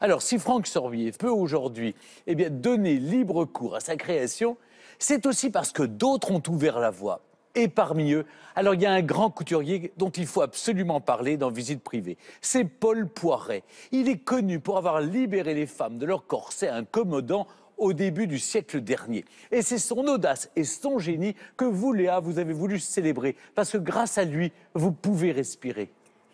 Alors, si Franck Sorbier peut aujourd'hui donner libre cours à sa création, c'est aussi parce que d'autres ont ouvert la voie. Et parmi eux, alors il y a un grand couturier dont il faut absolument parler dans Visite privée. C'est Paul Poiret. Il est connu pour avoir libéré les femmes de leur corset incommodant au début du siècle dernier. Et c'est son audace et son génie que vous, Léa, vous avez voulu célébrer. Parce que grâce à lui, vous pouvez respirer.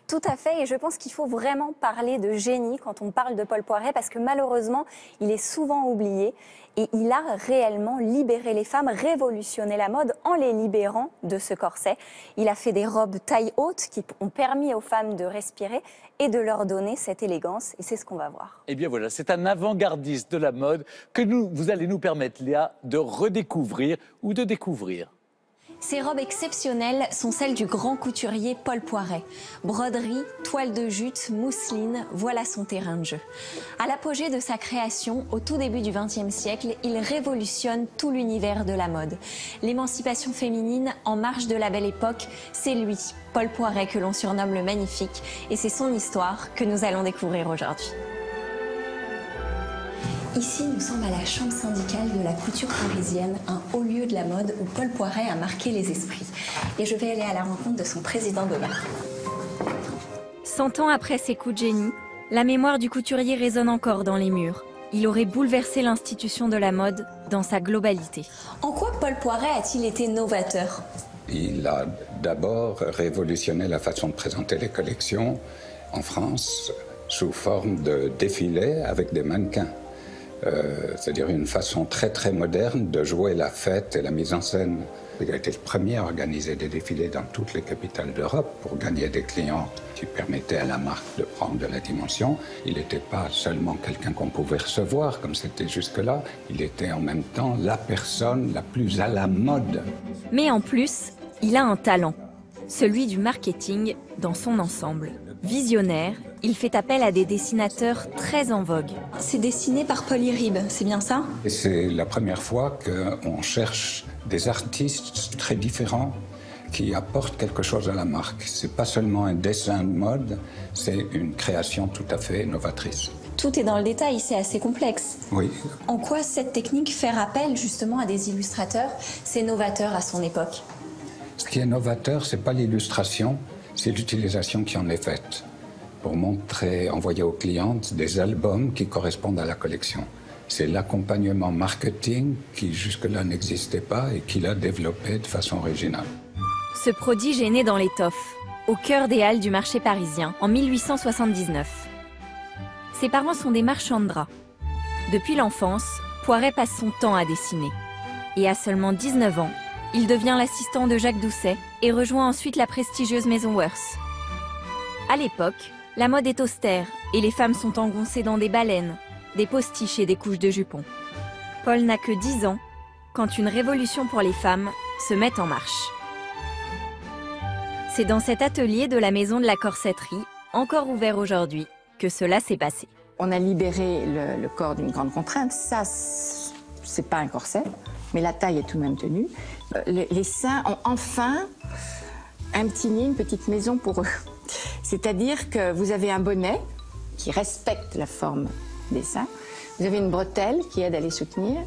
Tout à fait, et je pense qu'il faut vraiment parler de génie quand on parle de Paul Poiret, parce que malheureusement, il est souvent oublié. Et il a réellement libéré les femmes, révolutionné la mode en les libérant de ce corset. Il a fait des robes taille haute qui ont permis aux femmes de respirer et de leur donner cette élégance. Et c'est ce qu'on va voir. Et bien voilà, c'est un avant-gardiste de la mode que vous allez nous permettre, Léa, de redécouvrir ou de découvrir. Ces robes exceptionnelles sont celles du grand couturier Paul Poiret. Broderie, toile de jute, mousseline, voilà son terrain de jeu. À l'apogée de sa création, au tout début du XXe siècle, il révolutionne tout l'univers de la mode. L'émancipation féminine en marche de la belle époque, c'est lui, Paul Poiret, que l'on surnomme le Magnifique. Et c'est son histoire que nous allons découvrir aujourd'hui. Ici, nous sommes à la chambre syndicale de la couture parisienne, un haut lieu de la mode où Paul Poiret a marqué les esprits. Et je vais aller à la rencontre de son président de marque. 100 ans après ses coups de génie, la mémoire du couturier résonne encore dans les murs. Il aurait bouleversé l'institution de la mode dans sa globalité. En quoi Paul Poiret a-t-il été novateur? Il a d'abord révolutionné la façon de présenter les collections en France sous forme de défilés avec des mannequins. C'est-à-dire une façon très moderne de jouer la fête et la mise en scène. Il a été le premier à organiser des défilés dans toutes les capitales d'Europe pour gagner des clients qui permettaient à la marque de prendre de la dimension. Il n'était pas seulement quelqu'un qu'on pouvait recevoir, comme c'était jusque-là, il était en même temps la personne la plus à la mode. Mais en plus, il a un talent, celui du marketing dans son ensemble. Visionnaire, il fait appel à des dessinateurs très en vogue. C'est dessiné par Paul Irib, c'est bien ça? C'est la première fois qu'on cherche des artistes très différents qui apportent quelque chose à la marque. C'est pas seulement un dessin de mode, c'est une création tout à fait novatrice. Tout est dans le détail, c'est assez complexe. Oui. En quoi cette technique faire appel justement à des illustrateurs, c'est novateur à son époque? Ce qui est novateur, c'est pas l'illustration, c'est l'utilisation qui en est faite pour montrer, envoyer aux clientes des albums qui correspondent à la collection. C'est l'accompagnement marketing qui jusque-là n'existait pas et qu'il a développé de façon originale. Ce prodige est né dans l'étoffe, au cœur des halles du marché parisien, en 1879. Ses parents sont des marchands de draps. Depuis l'enfance, Poiret passe son temps à dessiner. Et à seulement 19 ans, il devient l'assistant de Jacques Doucet et rejoint ensuite la prestigieuse maison Worth. À l'époque, la mode est austère et les femmes sont engoncées dans des baleines, des postiches et des couches de jupons. Paul n'a que 10 ans quand une révolution pour les femmes se met en marche. C'est dans cet atelier de la maison de la corsetterie, encore ouvert aujourd'hui, que cela s'est passé. On a libéré le corps d'une grande contrainte. Ça, c'est pas un corset, mais la taille est tout de même tenue. Les seins ont enfin un petit nid, une petite maison pour eux. C'est-à-dire que vous avez un bonnet qui respecte la forme des seins, vous avez une bretelle qui aide à les soutenir,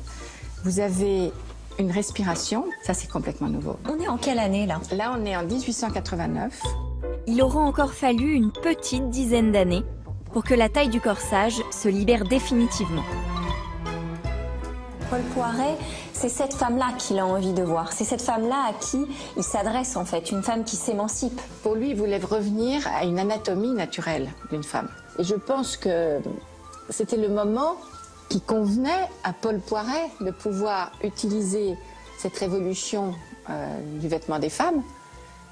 vous avez une respiration, ça c'est complètement nouveau. On est en quelle année là? Là on est en 1889. Il aura encore fallu une petite dizaine d'années pour que la taille du corsage se libère définitivement. Paul Poiret, c'est cette femme-là qu'il a envie de voir. C'est cette femme-là à qui il s'adresse en fait, une femme qui s'émancipe. Pour lui, il voulait revenir à une anatomie naturelle d'une femme. Et je pense que c'était le moment qui convenait à Paul Poiret de pouvoir utiliser cette révolution du vêtement des femmes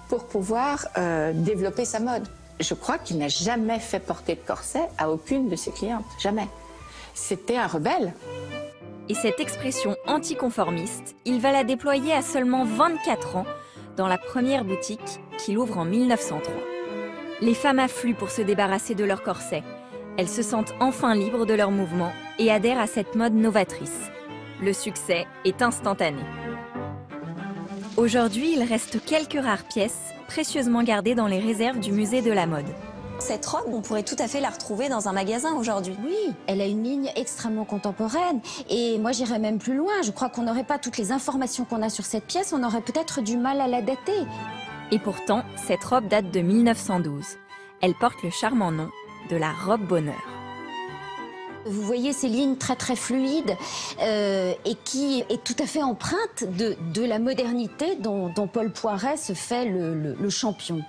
pour pouvoir développer sa mode. Je crois qu'il n'a jamais fait porter de corset à aucune de ses clientes, jamais. C'était un rebelle. Et cette expression anticonformiste, il va la déployer à seulement 24 ans dans la première boutique qu'il ouvre en 1903. Les femmes affluent pour se débarrasser de leur corset. Elles se sentent enfin libres de leurs mouvements et adhèrent à cette mode novatrice. Le succès est instantané. Aujourd'hui, il reste quelques rares pièces précieusement gardées dans les réserves du musée de la mode. Cette robe, on pourrait tout à fait la retrouver dans un magasin aujourd'hui. Oui, elle a une ligne extrêmement contemporaine. Et moi, j'irais même plus loin. Je crois qu'on n'aurait pas toutes les informations qu'on a sur cette pièce. On aurait peut-être du mal à la dater. Et pourtant, cette robe date de 1912. Elle porte le charmant nom de la robe bonheur. Vous voyez ces lignes très très fluides et qui est tout à fait empreinte de la modernité dont Paul Poiret se fait le champion.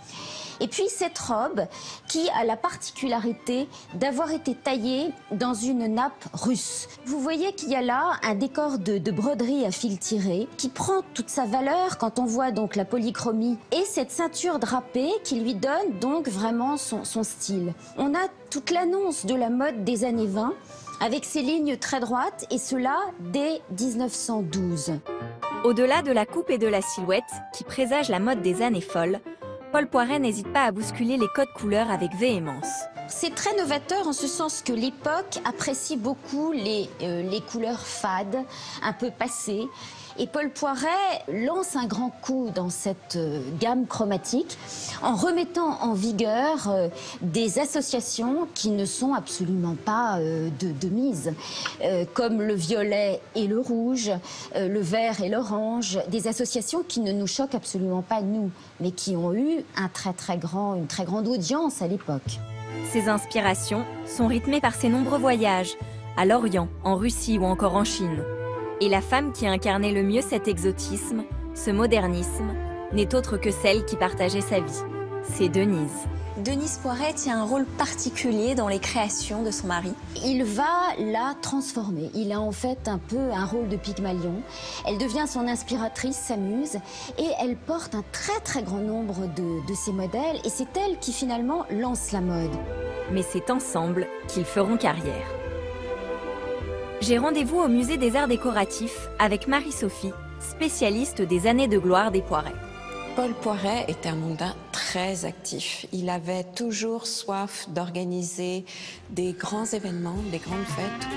Et puis cette robe qui a la particularité d'avoir été taillée dans une nappe russe. Vous voyez qu'il y a là un décor de broderie à fil tiré qui prend toute sa valeur quand on voit donc la polychromie et cette ceinture drapée qui lui donne donc vraiment son style. On a toute l'annonce de la mode des années 20 avec ses lignes très droites et cela dès 1912. Au-delà de la coupe et de la silhouette qui présage la mode des années folles, Paul Poiret n'hésite pas à bousculer les codes couleurs avec véhémence. C'est très novateur en ce sens que l'époque apprécie beaucoup les couleurs fades, un peu passées. Et Paul Poiret lance un grand coup dans cette gamme chromatique en remettant en vigueur des associations qui ne sont absolument pas de mise, comme le violet et le rouge, le vert et l'orange, des associations qui ne nous choquent absolument pas nous, mais qui ont eu une très grande audience à l'époque. Ces inspirations sont rythmées par ses nombreux voyages, à l'Orient, en Russie ou encore en Chine. Et la femme qui incarnait le mieux cet exotisme, ce modernisme, n'est autre que celle qui partageait sa vie. C'est Denise. Denise Poiret tient un rôle particulier dans les créations de son mari. Il va la transformer. Il a en fait un peu un rôle de Pygmalion. Elle devient son inspiratrice, sa muse, et elle porte un très très grand nombre de ses modèles. Et c'est elle qui finalement lance la mode. Mais c'est ensemble qu'ils feront carrière. J'ai rendez-vous au Musée des Arts Décoratifs avec Marie-Sophie, spécialiste des années de gloire des Poiret. Paul Poiret est un mondain très actif. Il avait toujours soif d'organiser des grands événements, des grandes fêtes.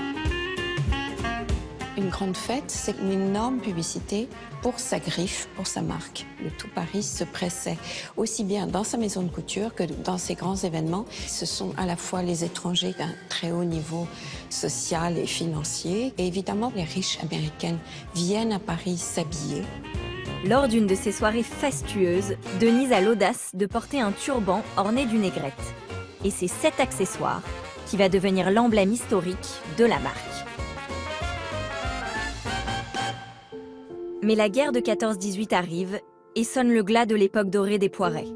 Une grande fête, c'est une énorme publicité pour sa griffe, pour sa marque. Le tout Paris se pressait, aussi bien dans sa maison de couture que dans ses grands événements. Ce sont à la fois les étrangers d'un très haut niveau social et financier. Et évidemment, les riches américaines viennent à Paris s'habiller. Lors d'une de ces soirées fastueuses, Denise a l'audace de porter un turban orné d'une aigrette. Et c'est cet accessoire qui va devenir l'emblème historique de la marque. Mais la guerre de 14-18 arrive et sonne le glas de l'époque dorée des Poiret.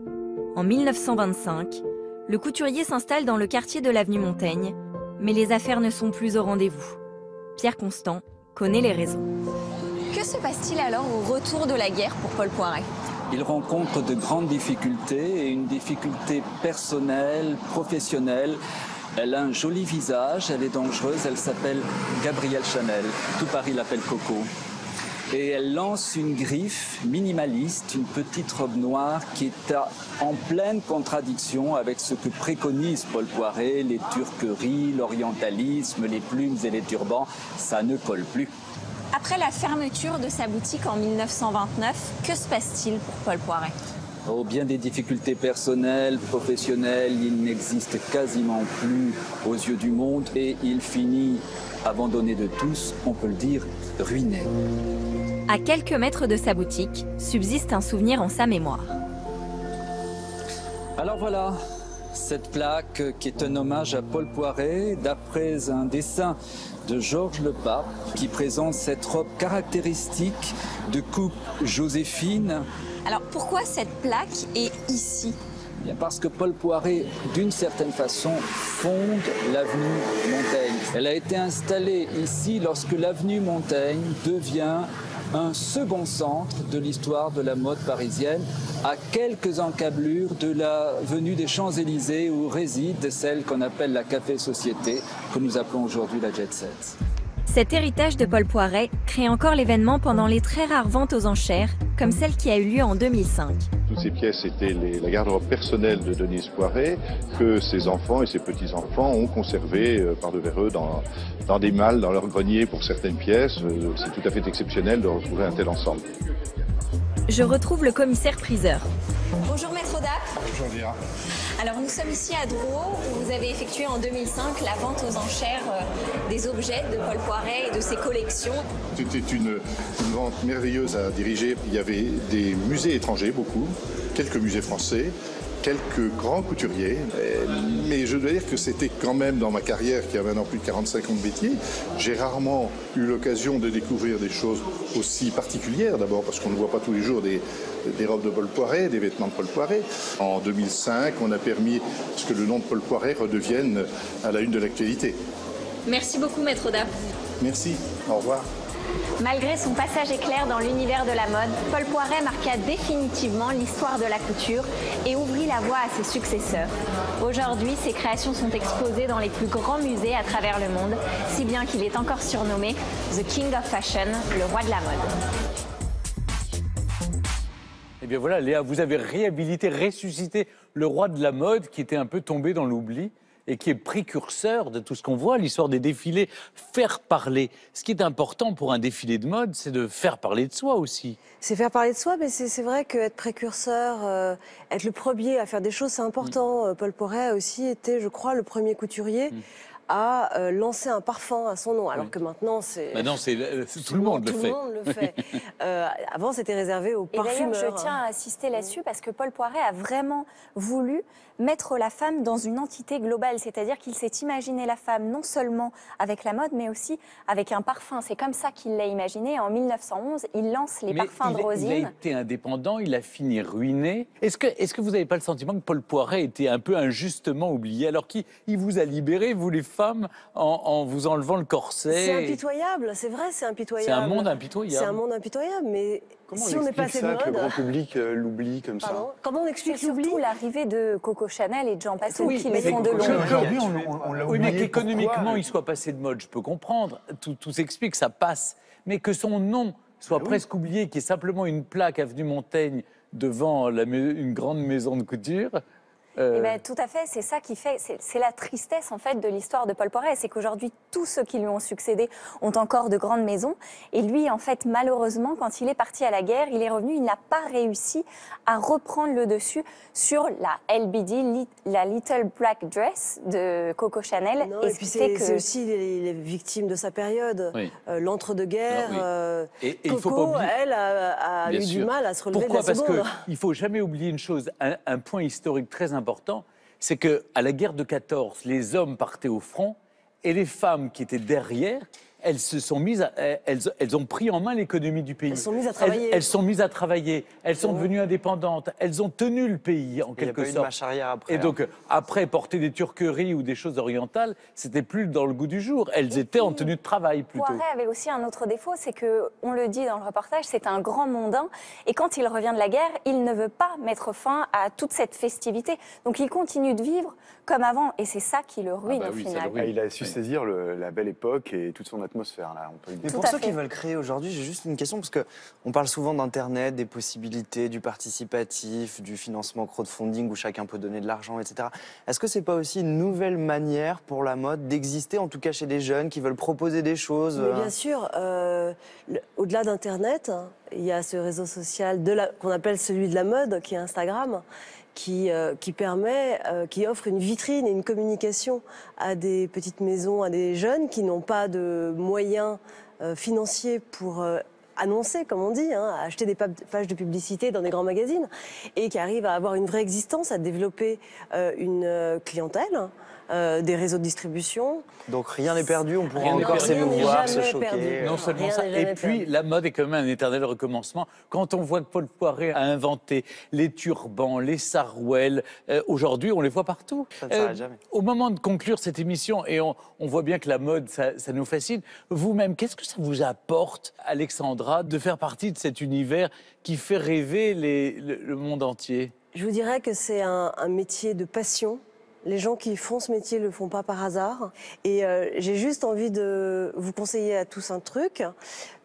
En 1925, le couturier s'installe dans le quartier de l'avenue Montaigne, mais les affaires ne sont plus au rendez-vous. Pierre Constant connaît les raisons. Que se passe-t-il alors au retour de la guerre pour Paul Poiret ? Il rencontre de grandes difficultés, et une difficulté personnelle, professionnelle. Elle a un joli visage, elle est dangereuse, elle s'appelle Gabrielle Chanel. Tout Paris l'appelle Coco. Et elle lance une griffe minimaliste, une petite robe noire qui est en pleine contradiction avec ce que préconise Paul Poiret, les turqueries, l'orientalisme, les plumes et les turbans. Ça ne colle plus. Après la fermeture de sa boutique en 1929, que se passe-t-il pour Paul Poiret ? Au bien des difficultés personnelles, professionnelles, il n'existe quasiment plus aux yeux du monde et il finit, abandonné de tous, on peut le dire, ruiné. À quelques mètres de sa boutique, subsiste un souvenir en sa mémoire. Alors voilà, cette plaque qui est un hommage à Paul Poiret, d'après un dessin de Georges Lepape, qui présente cette robe caractéristique de coupe Joséphine. Alors pourquoi cette plaque est ici ? Bien parce que Paul Poiret, d'une certaine façon, fonde l'avenue Montaigne. Elle a été installée ici lorsque l'avenue Montaigne devient un second centre de l'histoire de la mode parisienne, à quelques encablures de la venue des Champs-Élysées où réside celle qu'on appelle la Café Société, que nous appelons aujourd'hui la Jet Set. Cet héritage de Paul Poiret crée encore l'événement pendant les très rares ventes aux enchères, comme celle qui a eu lieu en 2005. Toutes ces pièces étaient la garde-robe personnelle de Denise Poiret, que ses enfants et ses petits-enfants ont conservé par-devers eux dans des malles, dans leur grenier pour certaines pièces. C'est tout à fait exceptionnel de retrouver un tel ensemble. Je retrouve le commissaire-priseur. Bonjour maître Dapp. Bonjour Vira. Alors nous sommes ici à Drouot, où vous avez effectué en 2005 la vente aux enchères des objets de Paul Poiret et de ses collections. C'était une vente merveilleuse à diriger. Il y avait des musées étrangers, beaucoup, quelques musées français, quelques grands couturiers, mais je dois dire que c'était quand même dans ma carrière, qui a maintenant plus de 45 ans de métier, j'ai rarement eu l'occasion de découvrir des choses aussi particulières, d'abord parce qu'on ne voit pas tous les jours des robes de Paul Poiret, des vêtements de Paul Poiret. En 2005, on a permis que le nom de Paul Poiret redevienne à la une de l'actualité. Merci beaucoup, Maître Audat. Merci, au revoir. Malgré son passage éclair dans l'univers de la mode, Paul Poiret marqua définitivement l'histoire de la couture et ouvrit la voie à ses successeurs. Aujourd'hui, ses créations sont exposées dans les plus grands musées à travers le monde, si bien qu'il est encore surnommé The King of Fashion, le roi de la mode. Eh bien voilà Léa, vous avez réhabilité, ressuscité le roi de la mode qui était un peu tombé dans l'oubli. Et qui est précurseur de tout ce qu'on voit, l'histoire des défilés, faire parler. Ce qui est important pour un défilé de mode, c'est de faire parler de soi aussi. C'est faire parler de soi, mais c'est vrai qu'être précurseur, être le premier à faire des choses, c'est important. Mmh. Paul Poiret a aussi été, je crois, le premier couturier à lancer un parfum à son nom, alors que maintenant, c'est... Maintenant, tout le monde le fait. Avant, c'était réservé aux parfumeurs. Et d'ailleurs, je tiens à insister là-dessus, parce que Paul Poiret a vraiment voulu mettre la femme dans une entité globale, c'est-à-dire qu'il s'est imaginé la femme non seulement avec la mode, mais aussi avec un parfum. C'est comme ça qu'il l'a imaginé. En 1911, il lance les parfums de Rosine. Il a été indépendant, il a fini ruiné. Est-ce que vous n'avez pas le sentiment que Paul Poiret était un peu injustement oublié, alors qu'il vous a libéré, vous les femmes, en vous enlevant le corset? C'est impitoyable, c'est vrai, c'est impitoyable. C'est un monde impitoyable. C'est un monde impitoyable, mais... Comment si on n'est pas ça, que le grand public l'oublie comme ça? Comment on explique l'oubli? C'est surtout l'arrivée de Coco Chanel et de Jean Passeau qui les font de l'ombre. Aujourd'hui, on l'a oublié. Oui, mais qu'économiquement, il soit passé de mode, je peux comprendre. Tout s'explique, ça passe. Mais que son nom soit presque oublié, qu'il y ait simplement une plaque avenue Montaigne devant une grande maison de couture... Eh bien, tout à fait, c'est ça qui fait, c'est la tristesse en fait de l'histoire de Paul Poiret, c'est qu'aujourd'hui tous ceux qui lui ont succédé ont encore de grandes maisons et lui en fait malheureusement quand il est parti à la guerre, il est revenu, il n'a pas réussi à reprendre le dessus sur la LBD, la Little Black Dress de Coco Chanel. Non, et puis c'est aussi les victimes de sa période, l'entre-deux-guerres, et Coco, il faut pas oublier... elle a eu du mal à se relever. Pourquoi? De la seconde. Parce qu'il ne faut jamais oublier une chose, un point historique très important. C'est qu'à la guerre de 14, les hommes partaient au front et les femmes qui étaient derrière, elles se sont mises, elles ont pris en main l'économie du pays. Elles sont mises à travailler. Elles sont mises à travailler. Elles sont devenues indépendantes. Elles ont tenu le pays en quelque sorte. Il n'y a pas eu de marche arrière après. Et donc après porter des turqueries ou des choses orientales, c'était plus dans le goût du jour. Elles étaient en tenue de travail plutôt. Poiret avait aussi un autre défaut, c'est que on le dit dans le reportage, c'est un grand mondain. Et quand il revient de la guerre, il ne veut pas mettre fin à toute cette festivité. Donc il continue de vivre comme avant, et c'est ça qui le ruine au final. Il a su saisir la belle époque et toute son atmosphère, là, on peut le dire. Mais pour ceux qui veulent créer aujourd'hui, j'ai juste une question, parce qu'on parle souvent d'Internet, des possibilités, du participatif, du financement crowdfunding où chacun peut donner de l'argent, etc. Est-ce que c'est pas aussi une nouvelle manière pour la mode d'exister, en tout cas chez des jeunes qui veulent proposer des choses? Mais bien sûr, au-delà d'Internet, il y a ce réseau social qu'on appelle celui de la mode, qui est Instagram, qui offre une vitrine et une communication à des petites maisons, à des jeunes qui n'ont pas de moyens financiers pour annoncer, comme on dit, à acheter des pages de publicité dans des grands magazines, et qui arrivent à avoir une vraie existence, à développer une clientèle, des réseaux de distribution. Donc rien n'est perdu, on pourra encore s'émouvoir, se choquer. Non seulement ça, et puis la mode est quand même un éternel recommencement. Quand on voit que Paul Poiret a inventé les turbans, les sarouels, aujourd'hui on les voit partout. Ça ne s'arrête jamais. Au moment de conclure cette émission, et on voit bien que la mode, ça nous fascine, vous-même, qu'est-ce que ça vous apporte, Alexandra, de faire partie de cet univers qui fait rêver le monde entier? Je vous dirais que c'est un métier de passion. Les gens qui font ce métier ne le font pas par hasard. Et j'ai juste envie de vous conseiller à tous un truc.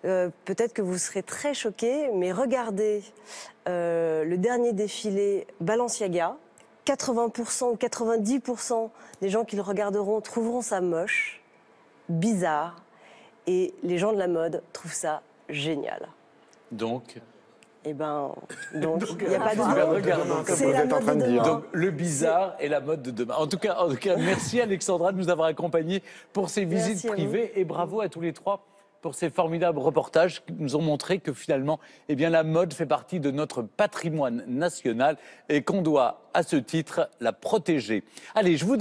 Peut-être que vous serez très choqués, mais regardez le dernier défilé Balenciaga. 80% ou 90% des gens qui le regarderont trouveront ça moche, bizarre. Et les gens de la mode trouvent ça génial. Donc Eh bien, donc, il n'y a pas de doute. C'est la mode de demain. Donc, le bizarre est la mode de demain. En tout cas, merci Alexandra de nous avoir accompagnés pour ces visites privées. Et bravo à tous les trois pour ces formidables reportages qui nous ont montré que finalement, eh bien, la mode fait partie de notre patrimoine national et qu'on doit, à ce titre, la protéger. Allez, je vous donne...